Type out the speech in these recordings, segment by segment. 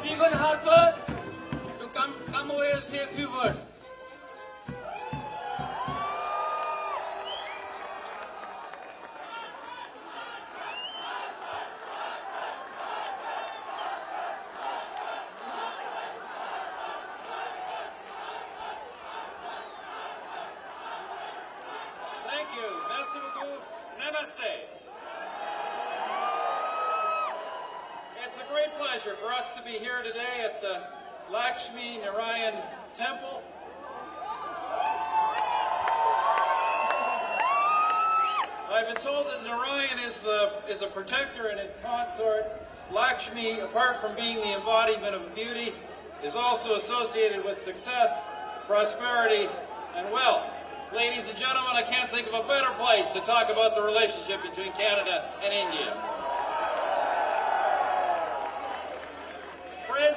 Stephen Harper to come over and say a few words. Thank you. Merci beaucoup. Namaste. It's a great pleasure for us to be here today at the Lakshmi Narayan Temple. I've been told that Narayan is a protector, and his consort Lakshmi, apart from being the embodiment of beauty, is also associated with success, prosperity, and wealth. Ladies and gentlemen, I can't think of a better place to talk about the relationship between Canada and India.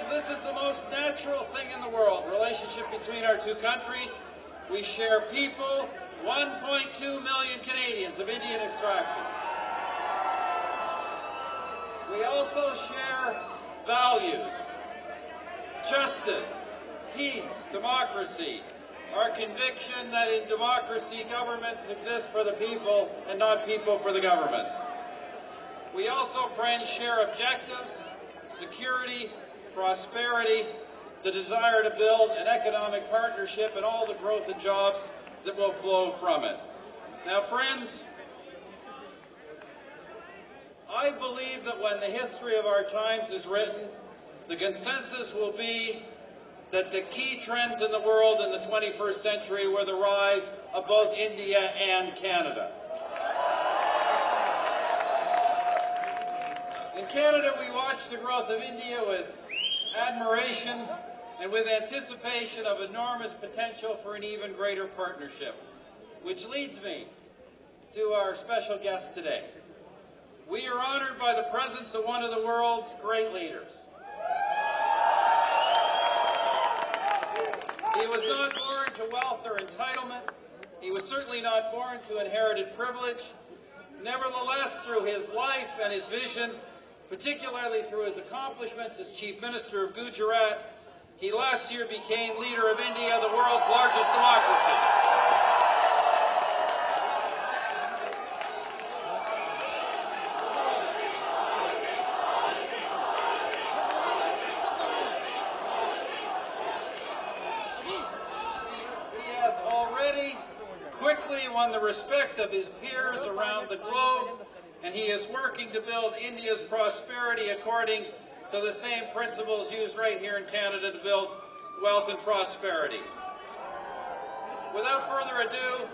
This is the most natural thing in the world, relationship between our two countries. We share people, 1.2 million Canadians of Indian extraction. We also share values, justice, peace, democracy, our conviction that in democracy governments exist for the people and not people for the governments. We also, friends, share objectives, security, prosperity, the desire to build an economic partnership, and all the growth and jobs that will flow from it. Now, friends, I believe that when the history of our times is written, the consensus will be that the key trends in the world in the 21st century were the rise of both India and Canada. In Canada, we watched the growth of India with admiration and with anticipation of enormous potential for an even greater partnership, which leads me to our special guest today. We are honored by the presence of one of the world's great leaders. He was not born to wealth or entitlement. He was certainly not born to inherited privilege. Nevertheless, through his life and his vision, particularly through his accomplishments as Chief Minister of Gujarat, he last year became leader of India, the world's largest democracy. He has already quickly won the respect of his peers around the globe, and he is working to build India's prosperity according to the same principles used right here in Canada to build wealth and prosperity. Without further ado,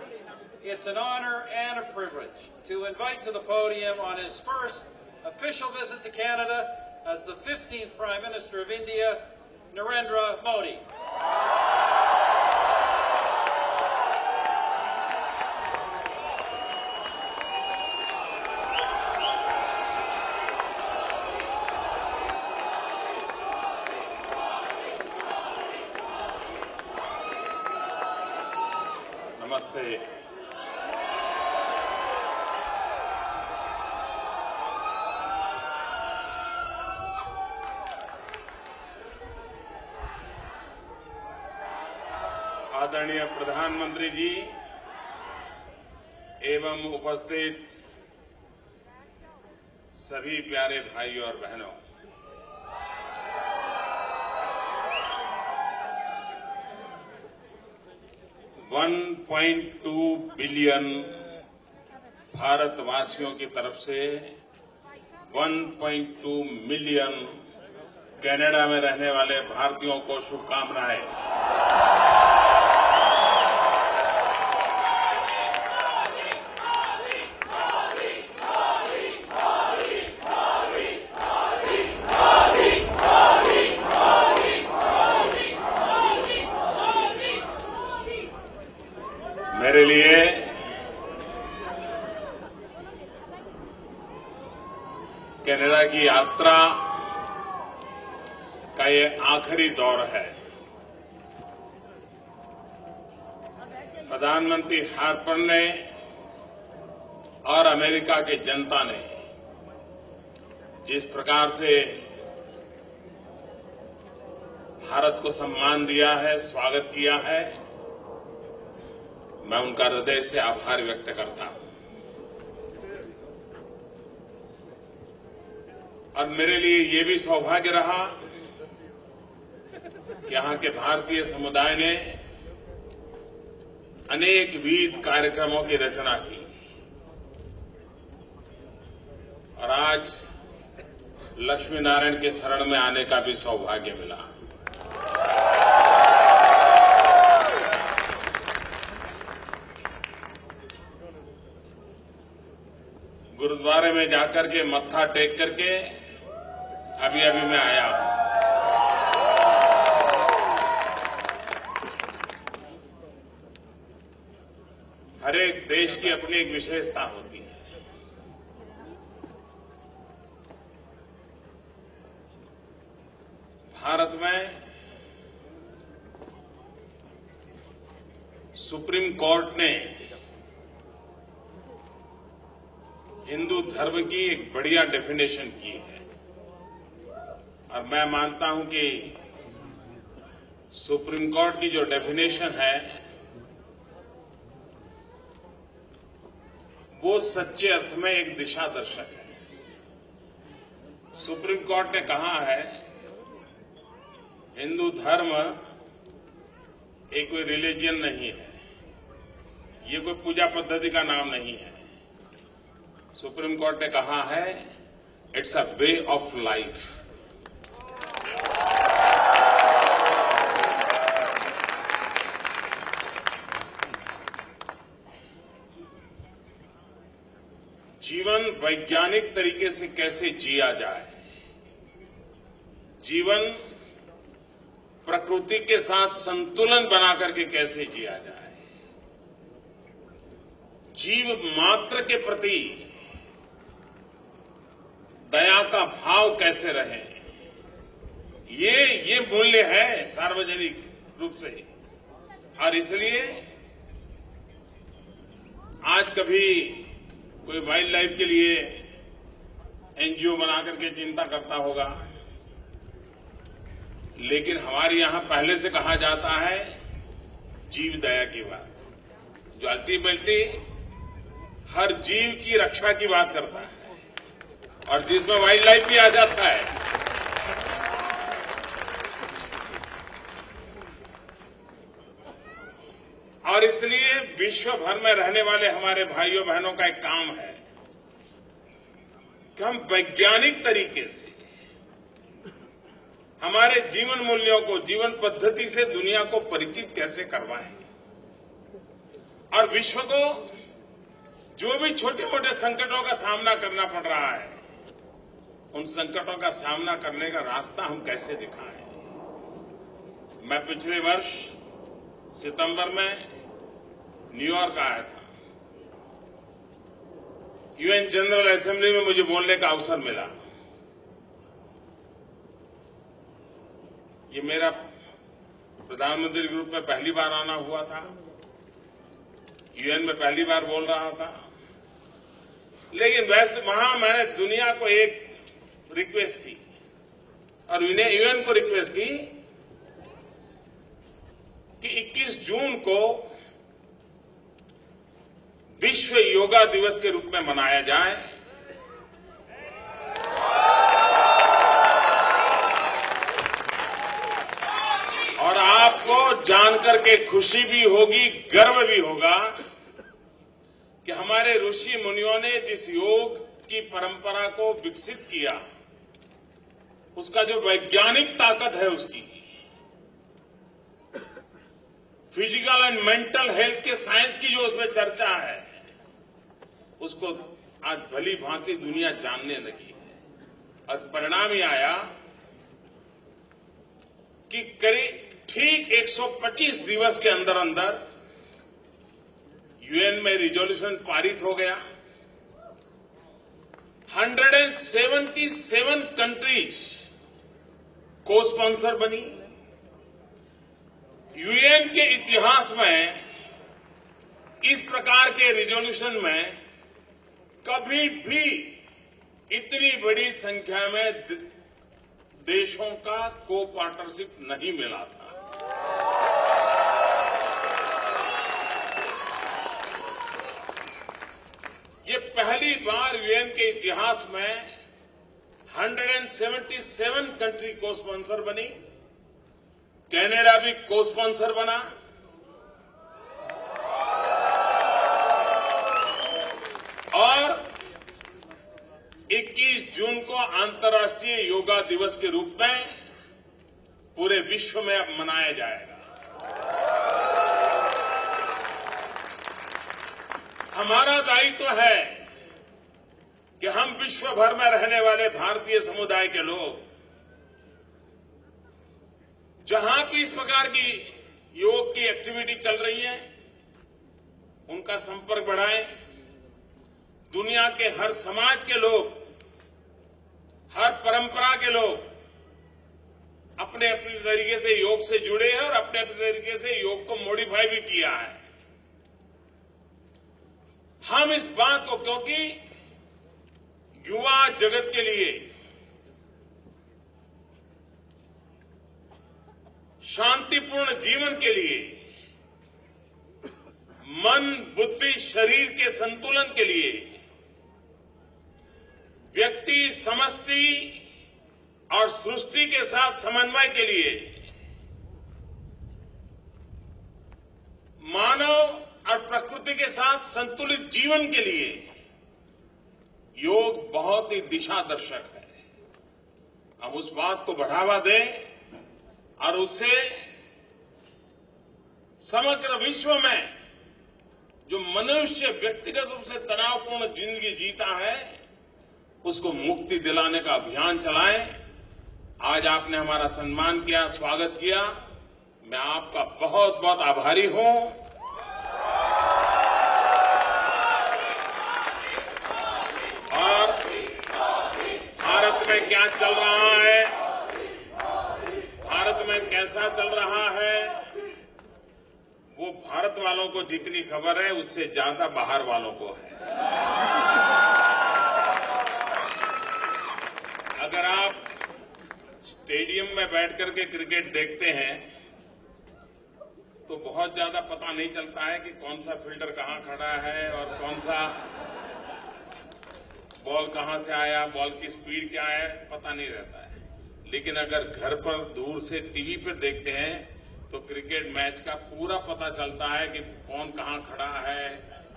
it's an honor and a privilege to invite to the podium on his first official visit to Canada as the 15th Prime Minister of India, Narendra Modi. Namaste. आदरणीय प्रधानमंत्री जी एवं उपस्थित सभी प्यारे भाइयों और बहनों, $1.2 billion भारतवासियों की तरफ से 1.2 मिलियन कनाडा में रहने वाले भारतीयों को शुभकामनाएं। मेरे लिए कनाडा की यात्रा का ये आखिरी दौर है। प्रधानमंत्री हार्पर ने और अमेरिका की जनता ने जिस प्रकार से भारत को सम्मान दिया है, स्वागत किया है, मैं उनका हृदय से आभार व्यक्त करता हूं। और मेरे लिए ये भी सौभाग्य रहा कि यहां के भारतीय समुदाय ने अनेकविध कार्यक्रमों की रचना की और आज लक्ष्मी नारायण के शरण में आने का भी सौभाग्य मिला। गुरुद्वारे में जाकर के मत्था टेक करके अभी अभी मैं आया हूं। हर एक देश की अपनी एक विशेषता होती है। भारत में सुप्रीम कोर्ट ने हिंदू धर्म की एक बढ़िया डेफिनेशन की है और मैं मानता हूं कि सुप्रीम कोर्ट की जो डेफिनेशन है वो सच्चे अर्थ में एक दिशा दर्शक है। सुप्रीम कोर्ट ने कहा है हिंदू धर्म एक कोई रिलीजन नहीं है, ये कोई पूजा पद्धति का नाम नहीं है। सुप्रीम कोर्ट ने कहा है it's a way of life. जीवन वैज्ञानिक तरीके से कैसे जिया जाए, जीवन प्रकृति के साथ संतुलन बना करके कैसे जिया जाए, जीव मात्र के प्रति दया का भाव कैसे रहे, ये मूल्य है सार्वजनिक रूप से। और इसलिए आज कभी कोई वाइल्ड लाइफ के लिए एनजीओ बना करके चिंता करता होगा, लेकिन हमारे यहां पहले से कहा जाता है जीव दया की बात, जो अल्टीमेटली हर जीव की रक्षा की बात करता है और जिसमें वाइल्ड लाइफ भी आ जाता है। और इसलिए विश्व भर में रहने वाले हमारे भाइयों बहनों का एक काम है कि हम वैज्ञानिक तरीके से हमारे जीवन मूल्यों को, जीवन पद्धति से दुनिया को परिचित कैसे करवाएं और विश्व को जो भी छोटे मोटे संकटों का सामना करना पड़ रहा है उन संकटों का सामना करने का रास्ता हम कैसे दिखाएं। मैं पिछले वर्ष सितंबर में न्यूयॉर्क आया था। यूएन जनरल असेंबली में मुझे बोलने का अवसर मिला। ये मेरा प्रधानमंत्री के रूप में पहली बार आना हुआ था, यूएन में पहली बार बोल रहा था, लेकिन वैसे वहां मैंने दुनिया को एक रिक्वेस्ट की और यूएन को रिक्वेस्ट की कि 21 जून को विश्व योगा दिवस के रूप में मनाया जाए। आपको जान करके खुशी भी होगी, गर्व भी होगा कि हमारे ऋषि मुनियों ने जिस योग की परंपरा को विकसित किया उसका जो वैज्ञानिक ताकत है, उसकी फिजिकल एंड मेंटल हेल्थ के साइंस की जो उसमें चर्चा है उसको आज भली भांति दुनिया जानने लगी है। और परिणाम ये आया कि करीब ठीक 125 दिवस के अंदर अंदर यूएन में रिजोल्यूशन पारित हो गया। 177 कंट्रीज को स्पॉन्सर बनी। यूएन के इतिहास में इस प्रकार के रिजोल्यूशन में कभी भी इतनी बड़ी संख्या में देशों का को पार्टनरशिप नहीं मिला था। ये पहली बार यूएन के इतिहास में 177 कंट्री को स्पॉन्सर बनी। कनाडा भी को स्पॉन्सर बना। और 21 जून को अंतर्राष्ट्रीय योगा दिवस के रूप में पूरे विश्व में अब मनाया जाएगा। हमारा दायित्व है कि हम विश्व भर में रहने वाले भारतीय समुदाय के लोग जहां भी इस प्रकार की योग की एक्टिविटी चल रही है उनका संपर्क बढ़ाएं। दुनिया के हर समाज के लोग, हर परंपरा के लोग अपने अपने तरीके से योग से जुड़े हैं और अपने अपने तरीके से योग को मॉडिफाई भी किया है। हम इस बात को, क्योंकि युवा जगत के लिए शांतिपूर्ण जीवन के लिए मन बुद्धि शरीर के संतुलन के लिए व्यक्ति समष्टि और सृष्टि के साथ समन्वय के लिए मानव और प्रकृति के साथ संतुलित जीवन के लिए योग बहुत ही दिशादर्शक है। हम उस बात को बढ़ावा दें और उससे समग्र विश्व में जो मनुष्य व्यक्तिगत रूप से तनावपूर्ण जिंदगी जीता है उसको मुक्ति दिलाने का अभियान चलाएं। आज आपने हमारा सम्मान किया, स्वागत किया, मैं आपका बहुत बहुत आभारी हूं। में क्या चल रहा है, भारत में कैसा चल रहा है, वो भारत वालों को जितनी खबर है उससे ज्यादा बाहर वालों को है। अगर आप स्टेडियम में बैठ करके क्रिकेट देखते हैं तो बहुत ज्यादा पता नहीं चलता है कि कौन सा फील्डर कहां खड़ा है और कौन सा बॉल कहां से आया, बॉल की स्पीड क्या है, पता नहीं रहता है। लेकिन अगर घर पर दूर से टीवी पर देखते हैं तो क्रिकेट मैच का पूरा पता चलता है कि कौन कहां खड़ा है,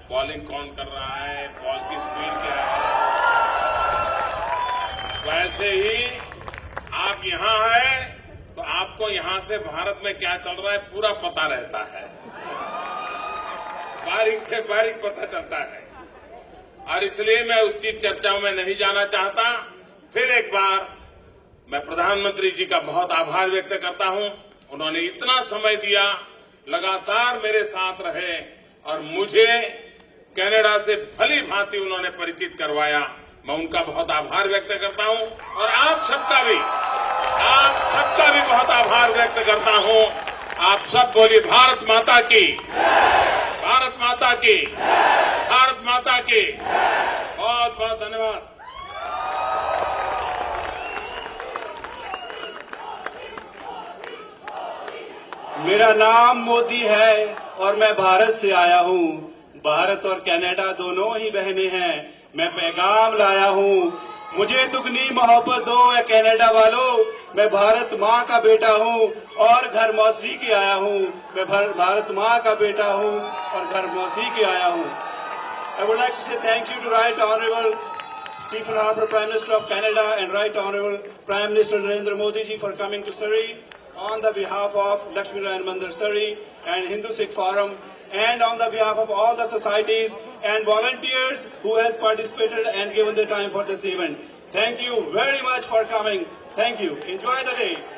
बॉलिंग कौन कर रहा है, बॉल की स्पीड क्या है। वैसे ही आप यहां हैं तो आपको यहां से भारत में क्या चल रहा है पूरा पता रहता है, बारीक से बारीक पता चलता है। और इसलिए मैं उसकी चर्चा में नहीं जाना चाहता। फिर एक बार मैं प्रधानमंत्री जी का बहुत आभार व्यक्त करता हूं। उन्होंने इतना समय दिया, लगातार मेरे साथ रहे और मुझे कनाडा से भली भांति उन्होंने परिचित करवाया। मैं उनका बहुत आभार व्यक्त करता हूं और आप सबका भी बहुत आभार व्यक्त करता हूं। आप सब बोलिए भारत माता की, भारत माता की, भारत माता की। बहुत बहुत धन्यवाद। मेरा नाम मोदी है और मैं भारत से आया हूँ। भारत और कनाडा दोनों ही बहनें हैं। मैं पैगाम लाया हूँ, मुझे दुगनी मोहब्बत दो या कनाडा वालों। मैं भारत माँ का बेटा हूँ और घर मौसी के आया हूँ। मैं भारत माँ का बेटा हूँ और घर मौसी के आया हूँ। I would like to say thank you to Right Honorable Stephen Harper, Prime Minister of Canada, and Right Honorable Prime Minister Narendra Modi ji for coming to Surrey on the behalf of Laxmi Narayan Mandir Surrey and Hindu Sikh Forum, and on the behalf of all the societies and volunteers who has participated and given their time for this event. Thank you very much for coming. Thank you. Enjoy the day.